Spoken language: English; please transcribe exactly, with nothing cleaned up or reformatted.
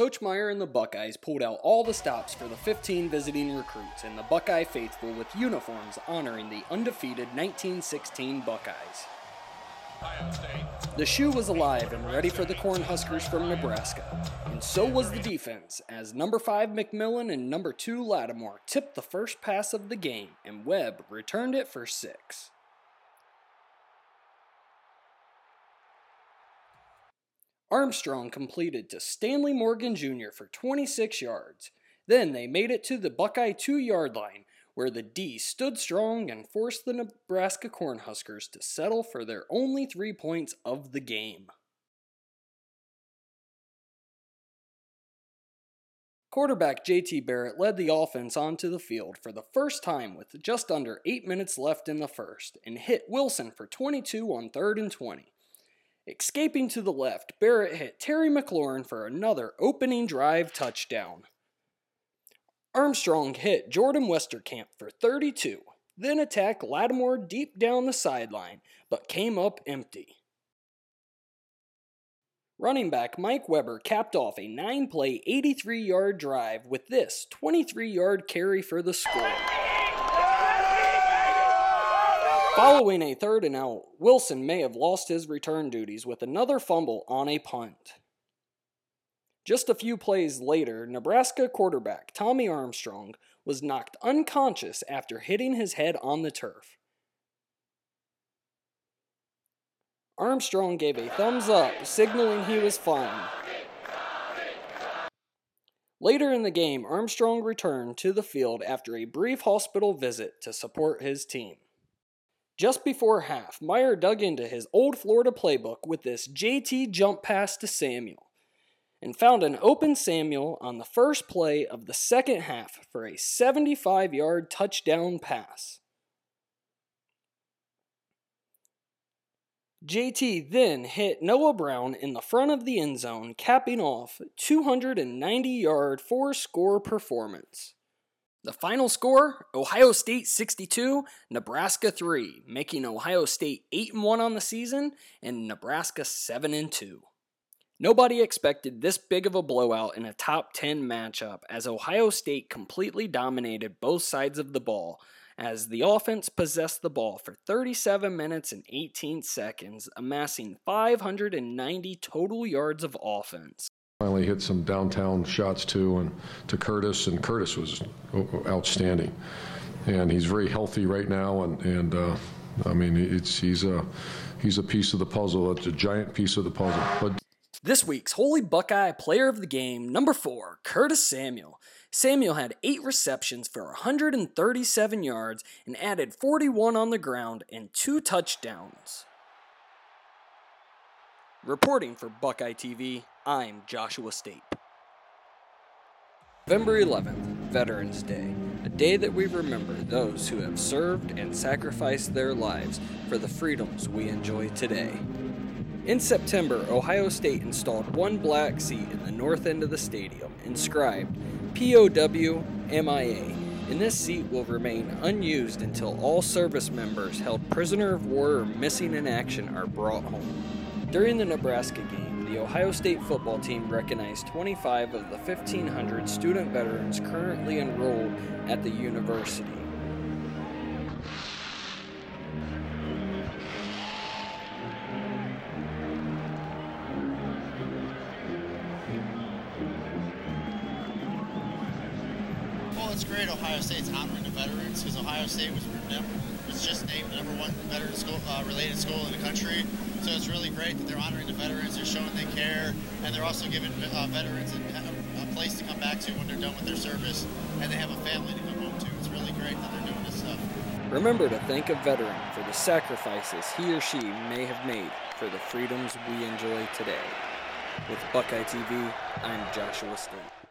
Coach Meyer and the Buckeyes pulled out all the stops for the fifteen visiting recruits and the Buckeye faithful with uniforms honoring the undefeated nineteen sixteen Buckeyes. The shoe was alive and ready for the Cornhuskers from Nebraska, and so was the defense, as number five McMillan and number two Lattimore tipped the first pass of the game, and Webb returned it for six. Armstrong completed to Stanley Morgan Junior for twenty-six yards. Then they made it to the Buckeye two-yard line, where the D stood strong and forced the Nebraska Cornhuskers to settle for their only three points of the game. Quarterback J T Barrett led the offense onto the field for the first time with just under eight minutes left in the first, and hit Wilson for twenty-two on third and twenty. Escaping to the left, Barrett hit Terry McLaurin for another opening drive touchdown. Armstrong hit Jordan Westerkamp for thirty-two, then attacked Lattimore deep down the sideline, but came up empty. Running back Mike Weber capped off a nine-play, eighty-three-yard drive with this twenty-three-yard carry for the score. Following a third and out, Wilson may have lost his return duties with another fumble on a punt. Just a few plays later, Nebraska quarterback Tommy Armstrong was knocked unconscious after hitting his head on the turf. Armstrong gave a thumbs up, signaling he was fine. Later in the game, Armstrong returned to the field after a brief hospital visit to support his team. Just before half, Meyer dug into his old Florida playbook with this J T jump pass to Samuel, and found an open Samuel on the first play of the second half for a seventy-five-yard touchdown pass. J T then hit Noah Brown in the front of the end zone, capping off two hundred ninety-yard four-score performance. The final score, Ohio State sixty-two, Nebraska three, making Ohio State eight and one on the season and Nebraska seven and two. Nobody expected this big of a blowout in a top ten matchup, as Ohio State completely dominated both sides of the ball, as the offense possessed the ball for thirty-seven minutes and eighteen seconds, amassing five hundred ninety total yards of offense. Finally hit some downtown shots too, and to Curtis, and Curtis was outstanding, and he's very healthy right now, and and uh, I mean it's he's a he's a piece of the puzzle. It's a giant piece of the puzzle. But this week's Holy Buckeye Player of the Game, number four, Curtis Samuel. Samuel had eight receptions for one hundred thirty-seven yards and added forty-one on the ground and two touchdowns. Reporting for Buckeye T V, I'm Joshua Stape. November eleventh, Veterans Day, a day that we remember those who have served and sacrificed their lives for the freedoms we enjoy today. In September, Ohio State installed one black seat in the north end of the stadium, inscribed P O W M I A, and this seat will remain unused until all service members held prisoner of war or missing in action are brought home. During the Nebraska game, the Ohio State football team recognized twenty-five of the fifteen hundred student veterans currently enrolled at the university. Well, it's great Ohio State's honoring the veterans, because Ohio State was was just named the number one veteran school, uh, related school in the country. So it's really great that they're honoring the veterans, they're showing they care, and they're also giving uh, veterans a, a place to come back to when they're done with their service, and they have a family to come home to. It's really great that they're doing this stuff. Remember to thank a veteran for the sacrifices he or she may have made for the freedoms we enjoy today. With Buckeye T V, I'm Joshua Stape.